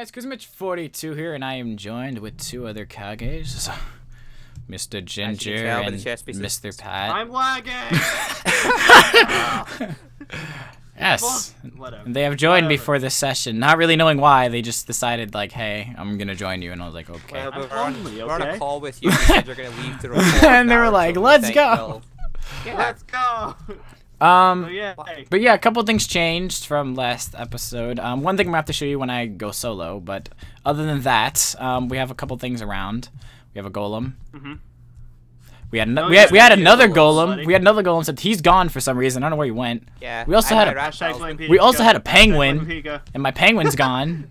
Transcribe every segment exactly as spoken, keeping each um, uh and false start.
guys, Crazy Mitch forty-two here, and I am joined with two other Kages, Mister Ginger tell, and Mister Pat. I'm lagging. uh, yes, whatever. They have joined whatever. me for this session, not really knowing why. They just decided, like, hey, I'm gonna join you, and I was like, okay. Well, we're, on, okay. we're on a call with you. You're gonna leave the and they were like, so let's go. Yeah. Let's go. Um, so yeah, hey. But yeah, a couple things changed from last episode. Um, one thing I'm going to have to show you when I go solo, but other than that, um, we have a couple things around. We have a golem. Mm-hmm. We had, no, we had, we had another golem. Slutty. We had another golem, except he's gone for some reason. I don't know where he went. Yeah. We also I had a, we also had a penguin, and my penguin's gone.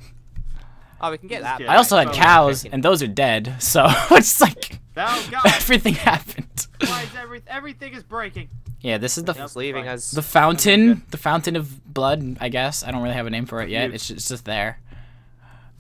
Oh, we can get that. I also had cows, and those are dead, so it's like, oh, God. Everything happened. Why is every, everything is breaking. Yeah, this is the yep, leaving us. the fountain, the fountain of blood. I guess I don't really have a name for it yet. It's just, it's just there.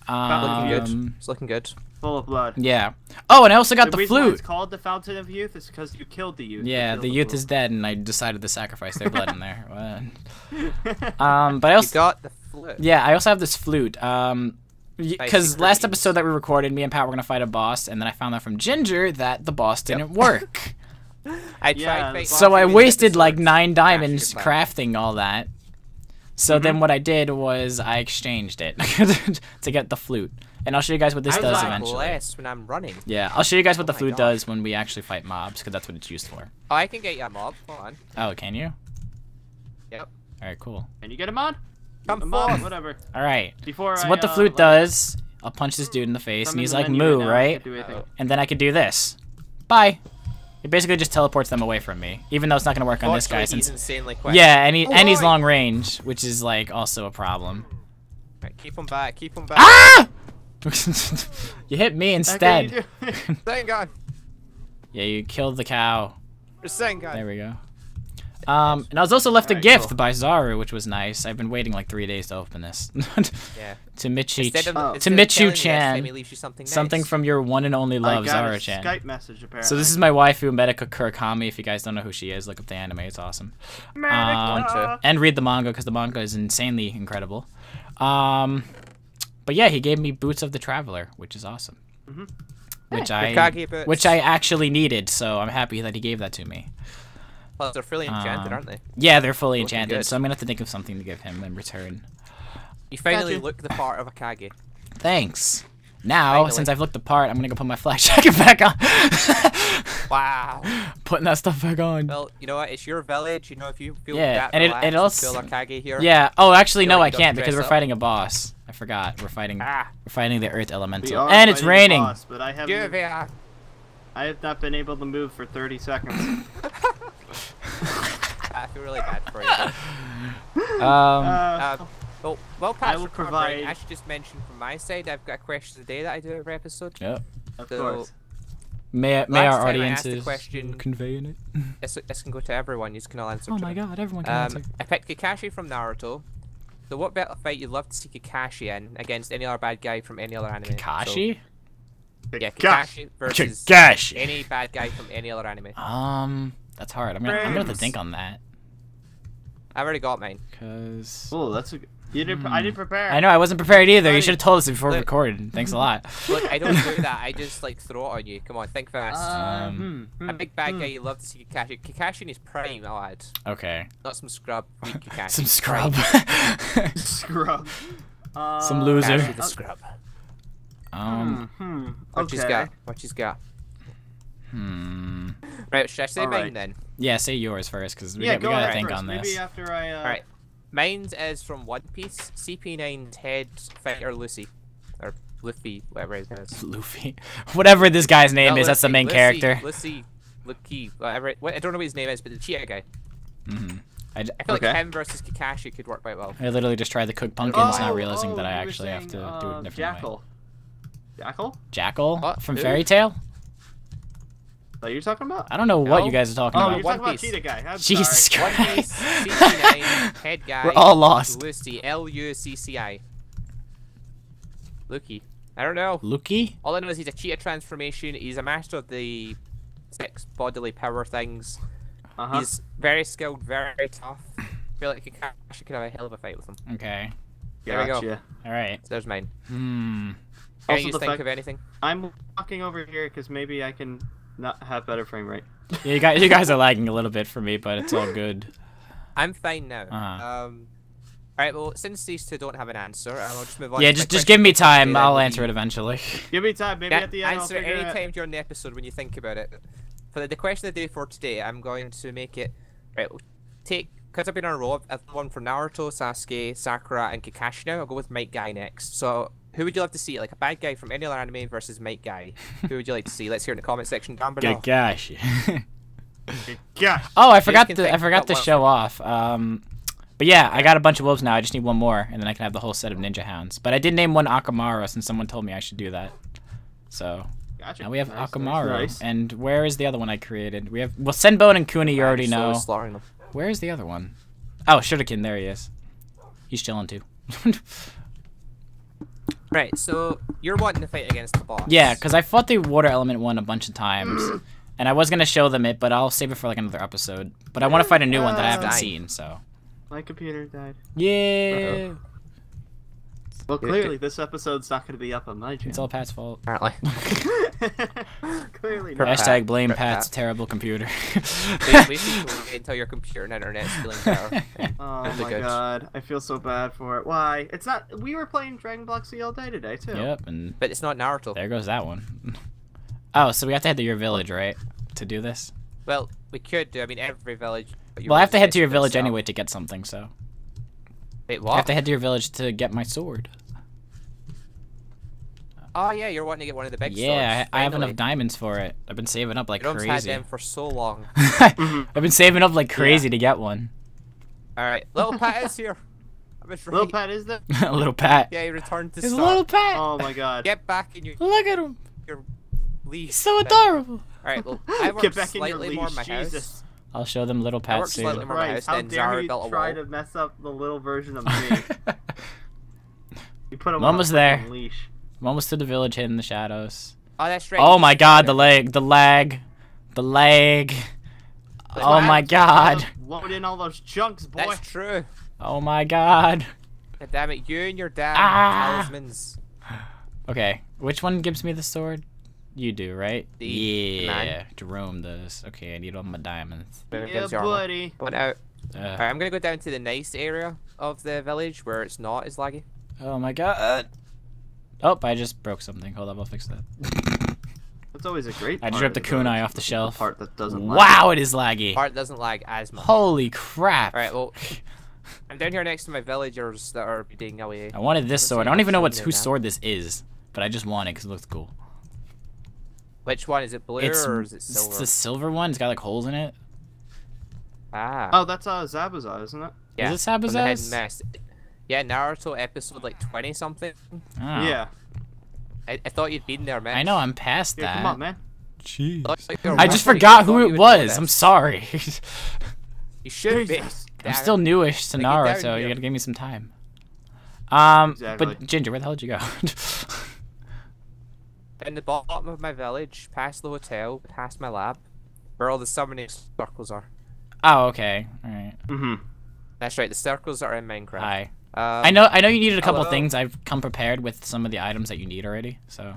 Um, looking good. It's looking good. Full of blood. Yeah. Oh, and I also got the, the flute. Why it's called the fountain of youth is because you killed the youth. Yeah, the, the youth is dead, and I decided to sacrifice their blood in there. um, but I also you got the flute. Yeah, I also have this flute. Um, because last episode that we recorded, me and Pat were gonna fight a boss, and then I found out from Ginger that the boss didn't yep. work. I yeah, tried so I wasted like nine diamonds crafting all that. So mm-hmm. then what I did was I exchanged it to get the flute. And I'll show you guys what this I does like eventually. Less when I'm running. Yeah, I'll show you guys what oh the flute God. does when we actually fight mobs, because that's what it's used for. Oh, I can get you a mob. Hold on. Oh, can you? Yep. Alright, cool. Can you get a mod? Come a mod, whatever. Alright. Before so I, what the flute uh, does, I'll punch this dude in the face, and he's like, moo, right? right? And then I could do this. Bye. It basically just teleports them away from me, even though it's not going to work on this guy. Since he's insanely quick. Yeah, and, he, oh, and he's long range, which is like also a problem. Right, keep him back, keep him back. Ah! You hit me instead. Senbon. Yeah, you killed the cow. Senbon. There we go. Um, and I was also left right, a gift cool. by Zaru, which was nice. I've been waiting like three days to open this. yeah. To Michi, of, oh. to Michu Chan, you something, nice. something from your one and only love, Zaru Chan. Skype message apparently. So this is my waifu, Medaka Kurokami. If you guys don't know who she is, look up the anime. It's awesome. Um, and read the manga because the manga is insanely incredible. Um, but yeah, he gave me Boots of the Traveler, which is awesome. Mm-hmm. Which hey, I, which I actually needed, so I'm happy that he gave that to me. Well, they're fully enchanted, um, aren't they? Yeah, they're fully Looking enchanted, good. so I'm going to have to think of something to give him in return. You finally gotcha. look the part of a Kage. Thanks. Now, finally. since I've looked the part, I'm going to go put my flak jacket back on. Wow. Putting that stuff back on. Well, you know what? It's your village. You know, if you feel yeah, that and relaxed, it, it also, feel a Kage here. Yeah. Oh, actually, no, like I can't because we're up. fighting a boss. I forgot. We're fighting ah. We're fighting the Earth Elemental. And it's raining. Boss, but I, Juvia. I have not been able to move for thirty seconds. I feel really bad for you. um, uh, um, well, well I will provide. I should just mention from my side, I've got a question today that I do every episode. Yeah, of so, course. May may our audiences question, conveying it? This, this can go to everyone. You can all answer. Oh my God, it. everyone can um, answer. I picked Kakashi from Naruto. So what better fight you'd love to see Kakashi in against any other bad guy from any other anime? Kakashi. So, yeah, Kakashi versus Kakashi. any bad guy from any other anime. Um. That's hard. I'm gonna, I'm gonna have to think on that. I've already got mine. Cause oh, that's a. You didn't. Mm. I didn't prepare. I know. I wasn't prepared either. You should have told us before Look. recording. Thanks a lot. Look, I don't do that. I just like throw it on you. Come on, think fast. Um, um, a big bad mm. guy. You love to see Kakashi. Kakashi in his prime, I'll add. Okay. Not some scrub. Kakashi. Some scrub. Scrub. Uh, some loser. Kakashi the scrub. Um. Hmm. Okay. What she's got? What she's got? Hmm. Right, should I say All mine right. then? Yeah, say yours first, because we, yeah, got, we go gotta think first. on this. Maybe after I, uh... Alright, mine's is from One Piece, C P nine's head fighter Lucci. Or Luffy, whatever his name is. Luffy. Whatever this guy's name no, is, Luffy, that's the main Lucci, character. Lucci, Lucci, whatever. What, I don't know what his name is, but the cheetah guy. Mm-hmm. I, I feel okay. like him versus Kakashi could work quite well. I literally just tried to cook pumpkins, oh, not realizing oh, that I actually saying, have to uh, do it in a different Jackal. way. Jackal? Jackal? What? From Ooh. Fairy Tail? That you're talking about? I don't know no. what you guys are talking oh, about. Oh, you're One talking Piece. about Cheetah Guy. I'm Jesus sorry. Christ. One Piece, C C nine, head guy. We're all lost. Lucci, L U C C I. Lucci. I don't know. Lucci? All I know is he's a cheetah transformation. He's a master of the six bodily power things. Uh-huh. He's very skilled, very tough. I feel like Kakashi could have a hell of a fight with him. Okay. There gotcha. we go. All right. So there's mine. Hmm. Can you think of anything? I'm walking over here because maybe I can not have better frame rate. Yeah, you guys, you guys are lagging a little bit for me, but it's all good. I'm fine now. Uh-huh. Um. All right. Well, since these two don't have an answer, I'll just move on. Yeah, to just just give me time. I'll then. answer it eventually. Give me time. Maybe yeah, at the end. Answer I'll any it. time during the episode when you think about it. For the question of the day for today, I'm going to make it right. We'll take. Because I've been on a roll, I've done one for Naruto, Sasuke, Sakura, and Kakashi now. I'll go with Might Guy next. So, who would you love to see? Like, a bad guy from any other anime versus Might Guy. Who would you like to see? Let's hear it in the comment section down below. Kakashi. Kakashi. Oh, I forgot to I forgot to show off. Um, but yeah, I got a bunch of wolves now. I just need one more, and then I can have the whole set of ninja hounds. But I did name one Akamaru, since someone told me I should do that. So... Gotcha. Now we have nice, Akamaru. Nice. And where is the other one I created? We have... Well, Senbon and Kuni, you already know. Where is the other one? Oh, Shuriken, there he is. He's chilling too. Right, so you're wanting to fight against the boss. Yeah, because I fought the water element one a bunch of times. And I was going to show them it, but I'll save it for like another episode. But I want to fight a new uh, one that I haven't died. seen, so. My computer died. Yeah. Uh-oh. Well, clearly this episode's not going to be up on my channel. It's all Pat's fault. Apparently. Clearly not. Hashtag blame Pat's Pat. terrible computer. At least you can wait until your computer and internet's feeling better. Oh That's my god, I feel so bad for it. Why? It's not. We were playing Dragon Bloxy all day today too. Yep, and but it's not Naruto. There goes that one. Oh, so we have to head to your village, right, to do this? Well, we could do. I mean, every village. Well, I have to head to your village so. anyway to get something. So. Wait, what? I have to head to your village to get my sword. Oh yeah, you're wanting to get one of the big yeah, swords. Yeah, I have enough diamonds for it. I've been saving up like crazy. I've had them for so long. I've been saving up like crazy yeah. to get one. All right, little Pat is here. Right. Little Pat is there? Little Pat. Yeah, he returned to. It's little Pat. Oh my god. Get back in your. Look at him. Your leash. He's so adorable. All right, well, I worked slightly more in my house. Jesus. I'll show them little Pat soon. Right. House, How dare Zaru you built try to mess up the little version of me? You put him on there. A leash. I'm almost to the village, hidden in the shadows. Oh, that's right. Oh my god, the lag, the lag, the lag. But oh my god. Load in all those chunks, boy. That's true. Oh my god. God damn it, you and your dad ah. are talismans. Okay, which one gives me the sword? You do, right? The yeah. Jerome does. Okay, I need all my diamonds. Yeah, buddy. Going out. Uh, Alright, I'm gonna go down to the nice area of the village where it's not as laggy. Oh my god. Oh, I just broke something. Hold up, I'll fix that. That's always a great. I just ripped the kunai off the shelf. The part that doesn't. Wow, lag. It is laggy. The part doesn't lag as much. Holy crap! Alright, well, I'm down here next to my villagers that are being away. I wanted this sword. I don't even know what's whose sword this is, but I just want it because it looks cool. Which one is it? Blue it's, or is it silver? It's the silver one. It's got like holes in it. Ah. Oh, that's uh, Zabuza, isn't it? Yeah. Is it Zabuza? Yeah, Naruto episode like twenty something. Oh. Yeah. I, I thought you'd been there, man. I know. I'm past that. Yeah, come on, man. Jeez. I just forgot who it was. I'm sorry. You should be. I'm still newish to Naruto. So you gotta give me some time. Um, exactly. But Ginger, where the hell did you go? In the bottom of my village, past the hotel, past my lab, where all the summoning circles are. Oh, okay. All right. Mm-hmm. That's right. The circles are in Minecraft. Hi. Um, I know. I know you needed a couple hello. things. I've come prepared with some of the items that you need already. So.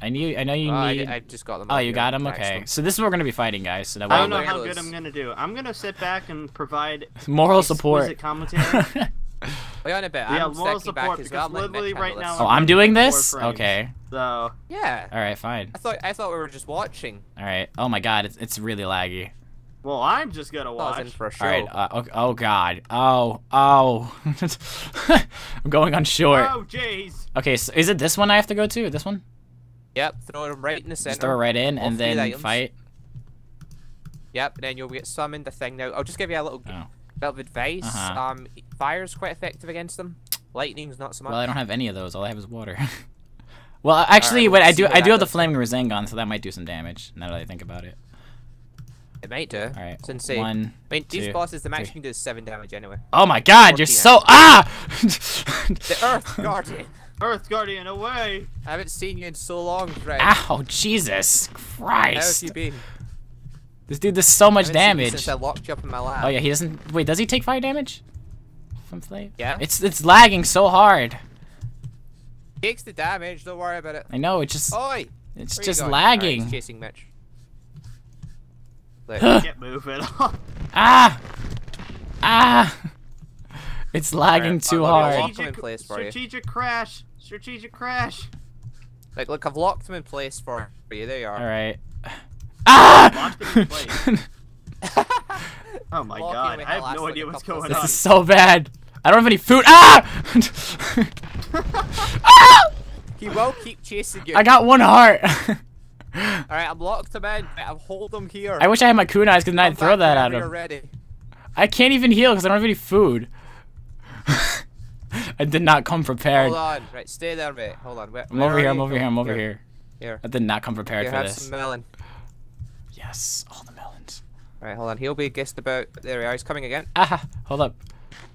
I knew. I know you oh, need. I, I just got them. Oh, you got them. Okay. Excellent. So this is what we're gonna be fighting, guys. So that I don't know how good I'm gonna do. I'm gonna sit back and provide moral support. Commentary. Wait on a bit. Yeah, I'm moral support because well. literally like right now. Oh, I'm doing this. Okay. So. Yeah. All right, fine. I thought I thought we were just watching. All right. Oh my God, it's it's really laggy. Well, I'm just gonna watch. I was in for a show. All right. Uh, okay. Oh God. Oh oh. I'm going on short. Oh jeez. Okay, so is it this one I have to go to? This one? Yep. Throw it right in the center. Just throw it right in, All and then items. fight. Yep. And then you'll get summoned. The thing now. I'll just give you a little. Oh. Bit of advice. Uh-huh. Um, fire's quite effective against them. Lightning's not so much. Well, I don't have any of those. All I have is water. Well, actually, right, wait, I do. I do have the flaming Rasengan, so that might do some damage. Now that I think about it, it might do. All right, it's insane. One, I mean, two, these bosses, the max you can do is seven damage anyway. Oh my God, you're so ah! The Earth Guardian. Earth Guardian, away! I haven't seen you in so long, Greg. Ow, Jesus Christ! How have you been? This dude does so much damage. Since I locked you up in my lab. Oh yeah, he doesn't. Wait, does he take fire damage? something? Yeah. It's it's lagging so hard. Takes the damage. Don't worry about it. I know. It just. Oi! It's just lagging. Right, it's chasing Mitch. Get moving. Ah! Ah! It's lagging right, too hard. Lock him in place for you. Strategic crash. Strategic crash. Like, look, I've locked him in place for you. There you are. All right. Ah! Locked him in place. Oh my Locking god! I have no idea what's going on. This is so bad. I don't have any food. Ah! Ah! He will keep chasing you. I got one heart. All right, I'm locked him in. I've hold him here. I wish I had my kunais because then I'd throw that at him. Ready. I can't even heal because I don't have any food. I did not come prepared. Hold on, right, stay there, mate. Hold on. Where, I'm where over here. I'm over here. I'm over here. Here. I did not come prepared here, for have this. Some melon. Yes, all the melons. All right, hold on. He'll be guessed about. There we are. He's coming again. Ah, hold up.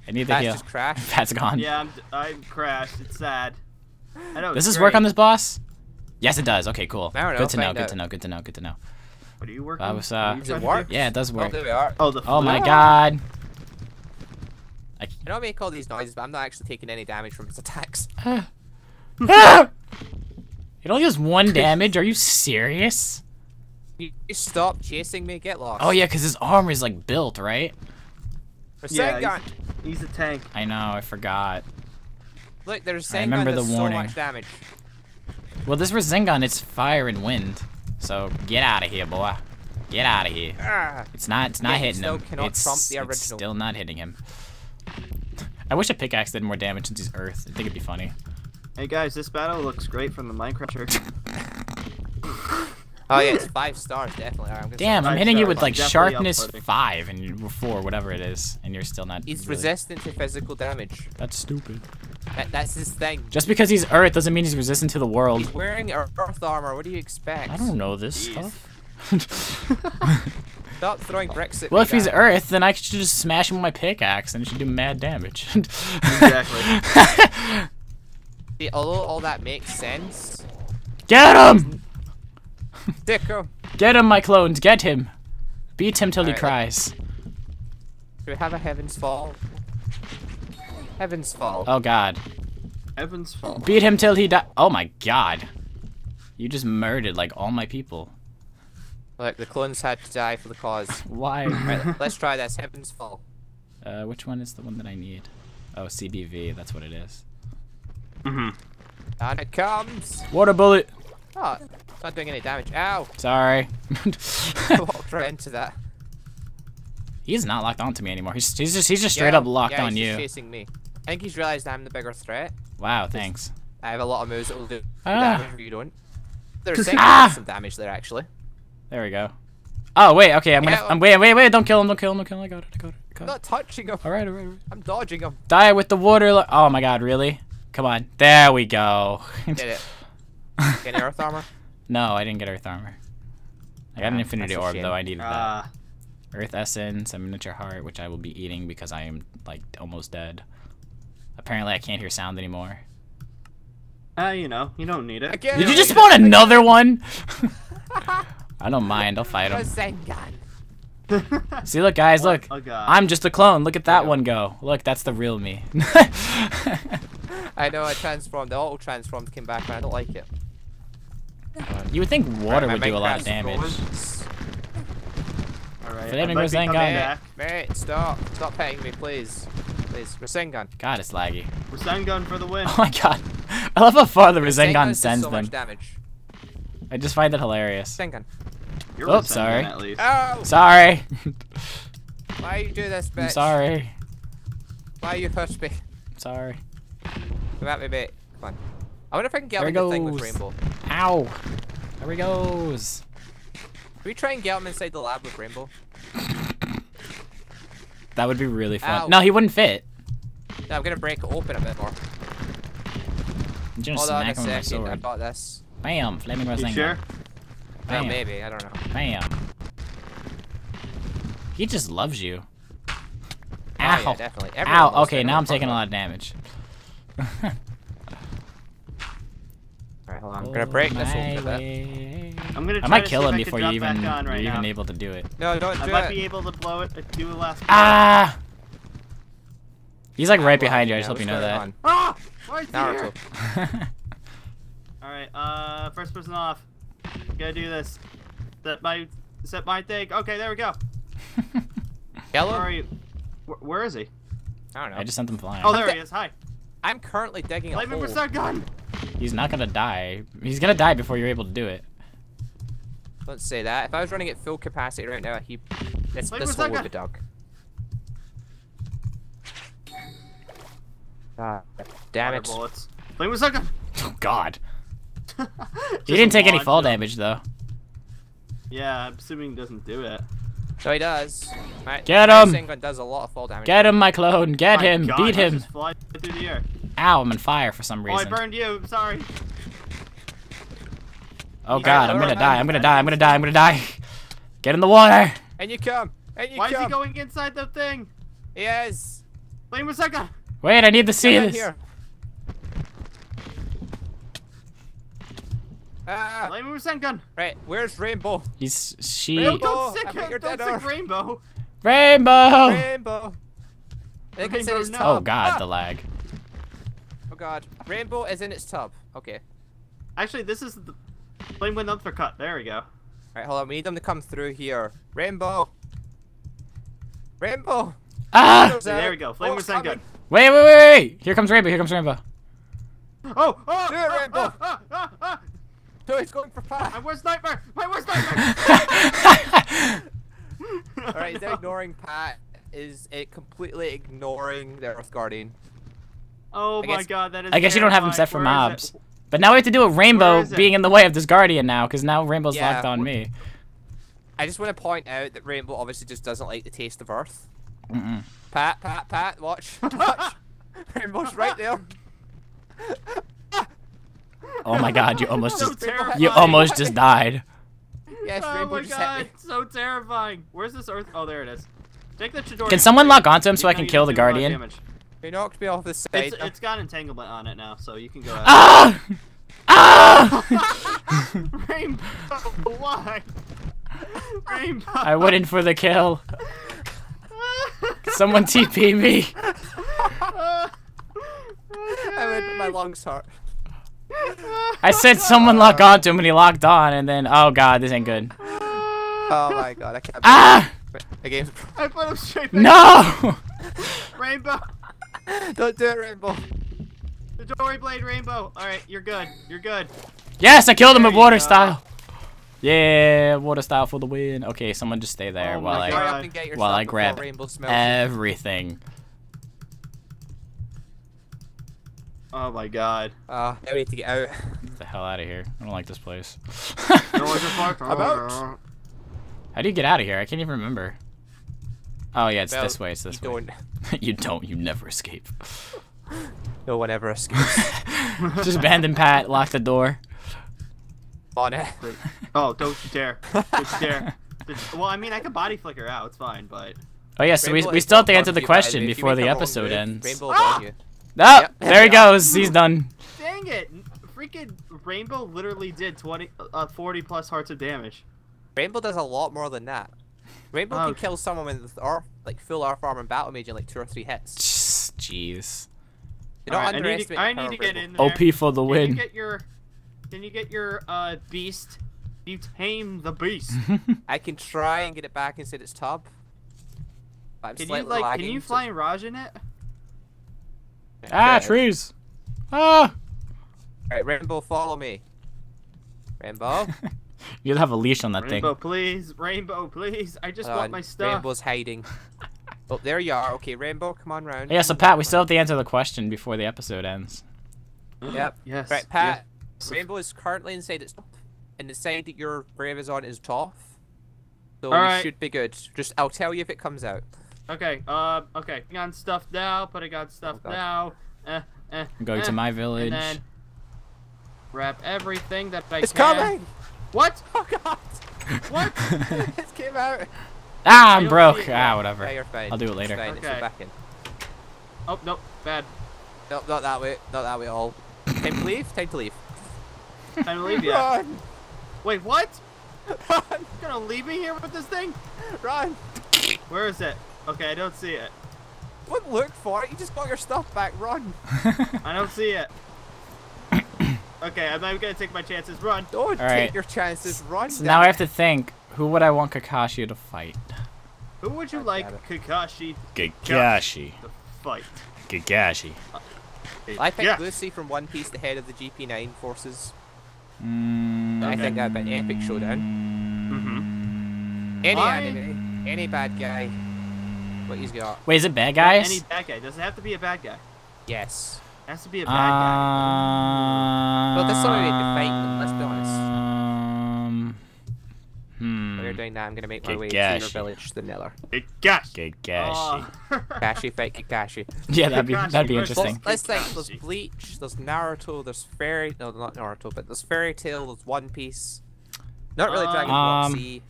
I need the heal. Pat's just crashed. Pat's gone. Yeah, I'm. I'm crashed. It's sad. I know. Does this great. work on this boss? Yes, it does. Okay, cool. Good know, to know. Good out. to know. Good to know. Good to know. What are you working? I was, uh, Does it work? Yeah, it does work. Oh, there we are. Oh, the oh my god. I know I make all these noises, but I'm not actually taking any damage from his attacks. It only does one damage? Are you serious? You stop chasing me, get lost. Oh yeah, because his armor is like built, right? Rasengan. Yeah, he's, he's a tank. I know, I forgot. Look, there's Rasengan, remember the warning. So much damage. Well, this Rasengan, it's fire and wind. So get out of here, boy. Get out of here. Ah. It's not, it's not yeah, hitting him. It's, trump the original. It's still not hitting him. I wish a pickaxe did more damage since he's earth. I think it'd be funny. Hey guys, this battle looks great from the Minecraft. Oh yeah, it's five stars definitely. Right, I'm Damn, I'm hitting stars. you with like sharpness five and four, whatever it is, and you're still not. He's really... resistant to physical damage. That's stupid. That, that's his thing. Just because he's earth doesn't mean he's resistant to the world. He's wearing earth armor. What do you expect? I don't know this Jeez. stuff. Stop throwing bricks at well, me, if guys. he's earth, then I should just smash him with my pickaxe and it should do mad damage. Exactly. See, although all that makes sense. Get him! Stick him. Get him, my clones. Get him. Beat him till all he right, cries. Do we have a Heaven's Fall? Heaven's Fall. Oh, God. Heaven's Fall. Beat him till he dies. Oh, my God. You just murdered, like, all my people. Look, the clones had to die for the cause. Why? Right, let's try this. Heaven's Fall. Uh, which one is the one that I need? Oh, C B V. That's what it is. Mm-hmm. And it comes. Water bullet. Oh, it's not doing any damage. Ow. Sorry. I walked right into that. He's not locked onto me anymore. He's, he's just he's just straight yeah, up locked yeah, on he's you. Just chasing me. I think he's realized I'm the bigger threat. Wow. Thanks. I have a lot of moves that will do ah. damage if you don't. There's ah. some damage there actually. There we go. Oh wait, okay, I'm gonna. Yeah, I'm wait, wait, wait! Don't kill him! Don't kill him! Don't kill him! I got it! I got it! I got it. I'm not touching him. All right, all right, all right. I'm dodging him. Die with the water! Oh my god, really? Come on! There we go. Did it? Get earth armor? No, I didn't get earth armor. I got an infinity orb though. I needed uh, that. Earth essence, a miniature heart, which I will be eating because I am like almost dead. Apparently, I can't hear sound anymore. Ah, uh, you know, you don't need it. Did you just spawn another one? I don't mind, I'll fight him. See, look, guys, look. Oh, I'm just a clone. Look at that one go. Look, that's the real me. I know, I transformed. The auto transformed came back, and I don't like it. You would think water right, would do a lot of damage. Alright, I'm Rasengan. Back. Mate, stop. Stop petting me, please. Please, Rasengan. God, it's laggy. Rasengan for the win. Oh my god. I love how far the Rasengan, Rasengan sends so them. Much damage. I just find that hilarious. Rasengan. You're Oops, sorry. At least. Oh. Sorry. Why you do this, bitch? I'm sorry. Why you push me? I'm sorry. Come at me, mate. Come on. I wonder if I can get there him in the thing with Rainbow. Ow. There he goes. Can we try and get him inside the lab with Rainbow? That would be really fun. Ow. No, he wouldn't fit. No, I'm going to break it open a bit more. I'm just Hold on a second. I got this. Bam, flaming Rasengan. Sure? Bam. Oh, maybe, I don't know. Bam. He just loves you. Oh, Ow. Yeah, definitely. Everyone Ow, okay, now I'm taking a lot of damage. Alright, hold on. I'm gonna break this one for that. I'm gonna try I might to kill him before you even, right you're now. even able to do it. No, don't do it. I might it. be able to blow it, but do a last blow. Ah! He's like right behind you. I just yeah, hope you know that. Ah! Naruto. All right. Uh, first person off. Gotta do this. Set my set my thing. Okay, there we go. Yellow. Where are you? Where, where is he? I don't know. I just sent him flying. Oh, there he is. Hi. I'm currently digging a hole. Percent gun. He's not gonna die. He's gonna die before you're able to do it. Let's say that. If I was running at full capacity right now, he that's this hole would be dug. God damn it. Flame was second. Oh God. He didn't take any fall damage though. Yeah, I'm assuming he doesn't do it. So he does. My, Get him! Senbon does a lot of fall damage. Get him, my clone! Get my him! God, Beat him! Fly through the air. Ow, I'm on fire for some reason. Oh, I burned you. I'm sorry. Oh God, I'm gonna die. I'm gonna die. I'm gonna die. I'm gonna die. Get in the water! And you come. And you Why come. Why is he going inside the thing? Yes. Wait a second. Wait, I need to see this. Here. Ah. Gun. Right, where's Rainbow? He's she. Rainbow, don't sick her. Don't sick Rainbow. Rainbow. Rainbow. Rainbow no. Oh God, ah. the lag. Oh God, Rainbow is in its tub. Okay. Actually, this is the flame went up for cut. There we go. All right, hold on. We need them to come through here. Rainbow. Rainbow. Ah. Rainbow's there out. we go. Flame was oh, gun. Wait, wait, wait, wait. Here comes Rainbow. Here comes Rainbow. Oh, oh, Dude, oh, Rainbow. oh, oh, oh, oh. No, he's going for Pat. My worst nightmare! My worst nightmare! Alright, no. they're ignoring Pat. Is it completely ignoring their Earth Guardian? Oh I my guess, god, that is I guess terrifying. You don't have him set for Where mobs. But now we have to do with Rainbow being in the way of this Guardian now, because now Rainbow's yeah, locked on me. I just want to point out that Rainbow obviously just doesn't like the taste of Earth. Mm-mm. Pat, Pat, Pat, watch. Watch. Rainbow's right there. Oh my God! You almost so just terrifying. you almost just died. Yes, oh Rainbow my just God! Hit me. So terrifying. Where's this Earth? Oh, there it is. Take the Chidori. Can someone lock onto him so you I can kill the Guardian? He knocked me off the side. It's, it's got entanglement on it now, so you can go. Out. Ah! Ah! Rainbow, why? Rainbow. I went in for the kill. Someone T P me. uh, okay. I went. My lungs hurt. I said someone lock onto him and he locked on and then oh god, this ain't good. Oh my god, I can't Ah! The game's I put him straight back. No! Rainbow! Don't do it, Rainbow. The Dory Blade Rainbow. Alright, you're good. You're good. Yes, I killed him with water go. style. Yeah, water style for the win. Okay, someone just stay there oh while I god. while I grab everything. Oh my god. Uh, I need to get out. Get the hell out of here. I don't like this place. How do you get out of here? I can't even remember. Oh yeah, it's well, this way. It's this you way. Don't. you don't. You never escape. No one ever escapes. Just abandon Pat. Lock the door. On it. Oh, don't you dare. Don't you dare. Well, I mean, I can body flicker out. It's fine, but... Oh yeah, so Rainbow we, we still have to answer the question before the episode ends. Rainbow ah! you. Oh, yep. There he goes. He's done. Dang it. Freaking Rainbow literally did twenty, uh, forty plus hearts of damage. Rainbow does a lot more than that. Rainbow oh. can kill someone with our, like full our farm and battle mage in like two or three hits. Jeez. You don't right, underestimate I need to, I need to get in there. O P for the win. Can you get your, can you get your uh, beast? You tame the beast. I can try and get it back inside its tub. But I'm can slightly you like? Lagging, can you fly so... Raj in it? Okay. Ah, trees! Ah! Alright, Rainbow, follow me. Rainbow? You'll have a leash on that Rainbow, thing. Rainbow, please! Rainbow, please! I just oh, want my stuff! Rainbow's hiding. Oh, there you are. Okay, Rainbow, come on round. Yeah, so Pat, we still have to answer the question before the episode ends. Yep. Yes. Right, Pat, yes. Rainbow is currently inside its top, and the side that your grave is on is top. So All we right. should be good. Just, I'll tell you if it comes out. Okay, um, okay. I got stuff now, but I got stuff oh now. Eh, eh, I'm going eh, to my village. And then wrap everything that I it's can. It's coming! What? Oh, God! What? It came out. Ah, I'm broke. It, ah, whatever. Yeah, you're fine. I'll do it later. It's fine. Okay. It's back in. Oh, nope. Bad. Nope, not that way. Not that way at all. Time to leave? Time to leave. Time to leave, yeah. Run. Wait, what? Run. You're gonna leave me here with this thing? Run! Where is it? Okay, I don't see it. Don't look for it, you just got your stuff back, run. I don't see it. Okay, I'm not even gonna take my chances, run. Don't take right. your chances, run. So now I have to think, who would I want Kakashi to fight? Who would you I like Kakashi Kakashi to fight? Kakashi. Uh, I think yeah. Lucci from One Piece, the head of the G P nine forces. Mm, I okay. think that'd be an epic showdown. Mm-hmm. Any I... anime, any bad guy, what he's got. Wait, is it bad guys? Any bad guy? Does it have to be a bad guy? Yes. It has to be a bad uh, guy. Well, that's not really to fight them, let's be honest. Um, hmm. While you're doing that, I'm gonna make my Kakashi. way to your village, the Niller. Kakashi. Kakashi. Oh. Kakashi fight Kakashi. Yeah, that'd be that'd be interesting. Let's, let's think. There's Bleach. There's Naruto. There's Fairy. No, not Naruto, but there's Fairy Tail. There's One Piece. Not really um, Dragon Bloxy.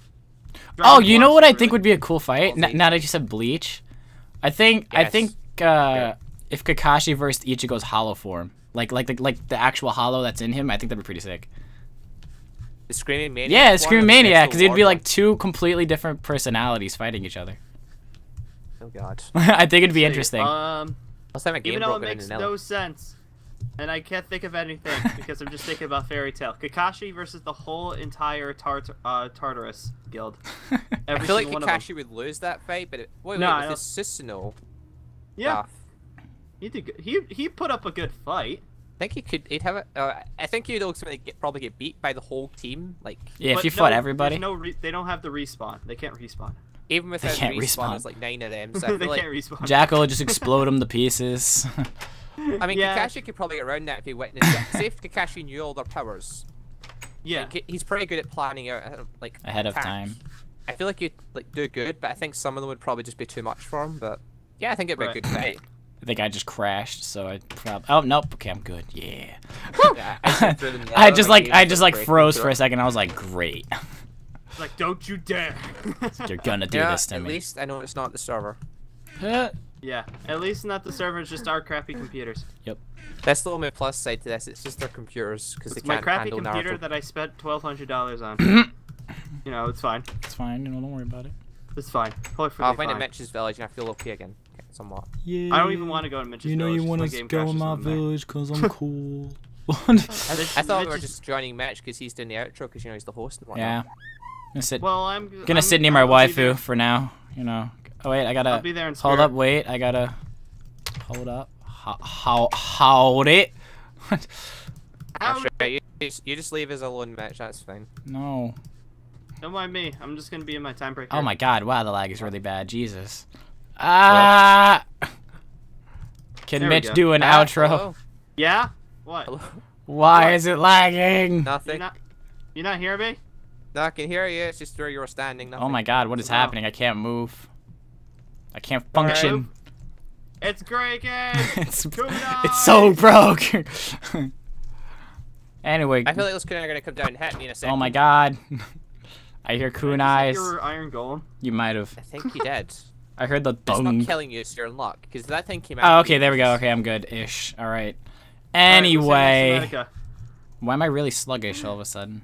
Oh, you Bloxy, know what I think really. would be a cool fight? N now that you said Bleach, I think yes. I think uh, yeah. if Kakashi versus Ichigo's hollow form, like like like like the actual hollow that's in him, I think that'd be pretty sick. The Screaming Maniac. Yeah, Screaming Maniac, because it'd be like two completely different personalities fighting each other. Oh god. I think it'd be interesting. Um, even though it makes no sense, and I can't think of anything because I'm just thinking about Fairy Tail. Kakashi versus the whole entire Tart uh, Tartarus guild. I feel like Kakashi would lose that fight, but it, wait, wait, no, with his Susanoo. Yeah, oh. he did. Good. He he put up a good fight. I think he could. He'd have a, uh, I think you'd ultimately get, probably get beat by the whole team. Like yeah, if you no, fought everybody. No re they don't have the respawn. They can't respawn. Even without they can't respawn, respawn. There's like nine of them. So they like can't respawn. Jackal just explode them to pieces. I mean, yeah. Kakashi could probably get around that if he witnessed it. Say if Kakashi knew all their powers. Yeah. Like, he's pretty good at planning out like ahead attacks. of time. I feel like you'd like do good, but I think some of them would probably just be too much for him. But yeah, I think it'd be right. a good fight. I think I just crashed, so I probably. Oh nope. Okay, I'm good. Yeah. yeah I, I just like I just like froze for a second. I was like, great. Like, don't you dare! You're gonna do yeah, this to at me. At least I know it's not the server. Yeah. At least not the server. It's just our crappy computers. Yep. That's the only plus side to this. It's just their computers because they can't my crappy handle computer Naruto. That I spent twelve hundred dollars on. You know, it's fine. It's fine. You know, don't worry about it. It's fine. I'll find a Mitch's village and I feel okay again. Somewhat. Yeah. I don't even want to go to Mitch's village. You know village, you want to go in my village because I'm cool. I, just, I thought Mitch we were just joining Mitch because he's doing the outro because you know he's the host and whatnot. Yeah. Gonna sit, well, I'm gonna I'm, sit near my waifu for now. You know. Oh wait, I gotta I'll be there in spirit. Hold up. Wait, I gotta hold up. How ho hold it? How you, you just leave us alone, Mitch. That's fine. No. Don't mind me. I'm just gonna be in my time break. Here. Oh my god! Wow, the lag is really bad. Jesus. Ah! Uh, can there Mitch do an uh, outro? Hello? Yeah? What? Hello? Why what? is it lagging? Nothing. You're not, you not hear me? No, I can hear you. It's just where you're standing. Nothing. Oh my god, what is no. happening? I can't move. I can't function. Right. It's breaking! it's, it's so broke! Anyway. I feel like those Kunai are gonna come down and hit me in a second. Oh my god. I hear Kunai's. You were Iron Golem? You might have. I think you did. I heard the dung. It's not killing you, so you're in luck, because that thing came out. Oh, okay, there we go. Okay, I'm good-ish. All right. Anyway. All right, why am I really sluggish all of a sudden?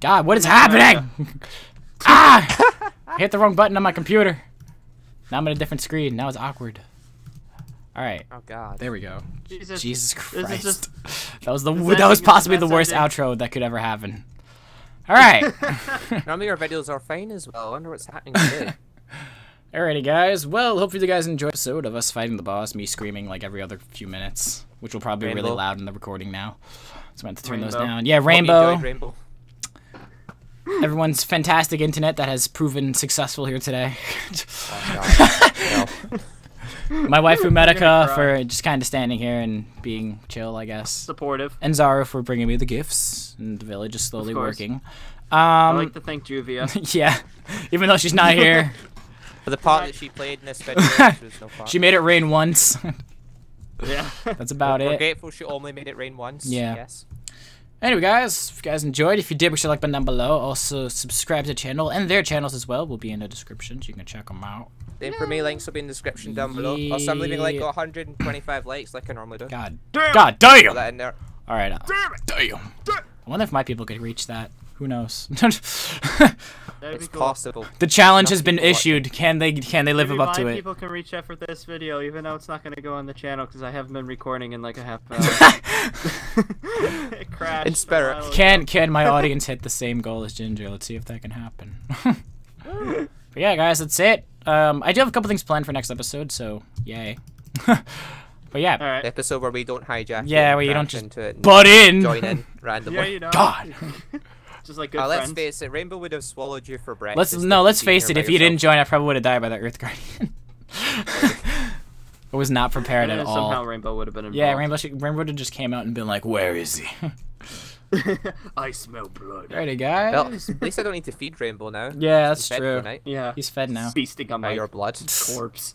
God, what is happening? Ah! I hit the wrong button on my computer. Now I'm on a different screen. Now it's awkward. All right. Oh, God. There we go. Jesus, Jesus Christ. Just, that was the that, that was possibly the worst ending. outro that could ever happen. All right. Normally our videos are fine as well. I wonder what's happening today. Alrighty guys, well, hopefully you guys enjoyed the episode of us fighting the boss, me screaming like every other few minutes, which will probably Rainbow. be really loud in the recording now, so I'm going to turn Rainbow. those down. Yeah, Rainbow. Rainbow. Everyone's fantastic internet that has proven successful here today. Oh, no. My wife, Umedica, for just kind of standing here and being chill, I guess. Supportive. And Zaru for bringing me the gifts, and the village is slowly working. Um, I'd like to thank Juvia. Yeah, even though she's not here. For the part that she played in this video, she was no part. She made it rain once. Yeah. That's about we're, it. We're grateful she only made it rain once. Yeah. Yes. Anyway, guys, if you guys enjoyed, if you did, push the like button down below. Also, subscribe to the channel and their channels as well will be in the description, so you can check them out. The yeah. for me links will be in the description down below. Yeah. Also, I'm leaving like one hundred twenty-five likes like I normally do. God damn. God damn. Put that in there. All right. Damn it. Damn. I wonder if my people could reach that. Who knows? That'd it's cool. possible. The challenge Nothing has been issued. Can they can they live Maybe up to it? People can reach out for this video, even though it's not going to go on the channel because I haven't been recording in like a half hour. It crashed. In spirit. Can can my audience hit the same goal as Ginger? Let's see if that can happen. But yeah, guys, that's it. Um, I do have a couple things planned for next episode, so yay. But yeah, right. The episode where we don't hijack. Yeah, where you don't just into it butt in. Join in randomly. Yeah, you know. God. Just like good uh, let's face it, Rainbow would have swallowed you for breakfast. Let's no, let's face it. If yourself. you didn't join, I probably would have died by that Earth Guardian. I was not prepared and at all. Somehow Rainbow would have been involved. Yeah, Rainbow should, Rainbow would have just came out and been like, "Where is he?" I smell blood. Alrighty, guys. Well, at least I don't need to feed Rainbow now. Yeah, that's he's true. Yeah, he's fed now. Feasting on my your blood corpse.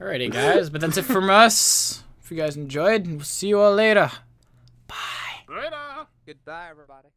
Alrighty, guys. But that's it from us. If you guys enjoyed, we'll see you all later. Bye. Later. Goodbye, everybody.